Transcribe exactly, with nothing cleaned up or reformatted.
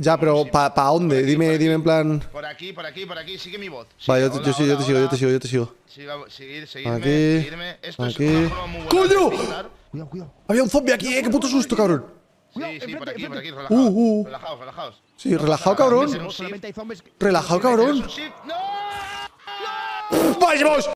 Ya, pero ¿para pa dónde? Aquí, dime, dime en plan... Por aquí, por aquí, por aquí, sigue mi voz. Vale, yo, yo, yo, yo te sigo, yo te sigo, yo te sigo. Siga, seguir, seguirme, aquí, seguirme. Esto aquí. Es una broma muy buena. ¡Coño! Cuidado, cuidado. Había un zombie aquí, eh, qué puto susto, cabrón. Sí, sí, por aquí, por aquí, relajaos. Uh, uh. Relajaos, relajaos. Sí, relajado, cabrón. Relajado, cabrón. ¡No! ¡Vamos!